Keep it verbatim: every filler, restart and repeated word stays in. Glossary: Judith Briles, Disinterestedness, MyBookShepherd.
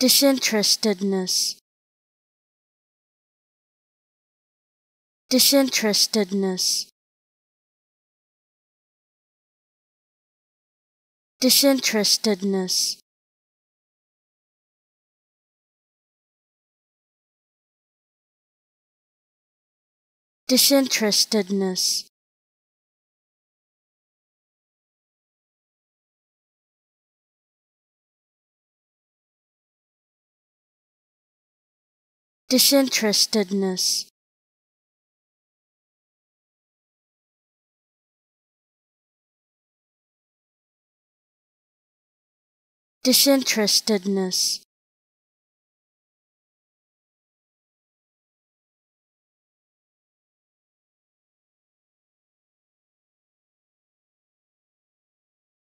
Disinterestedness. Disinterestedness. Disinterestedness. Disinterestedness. Disinterestedness. Disinterestedness.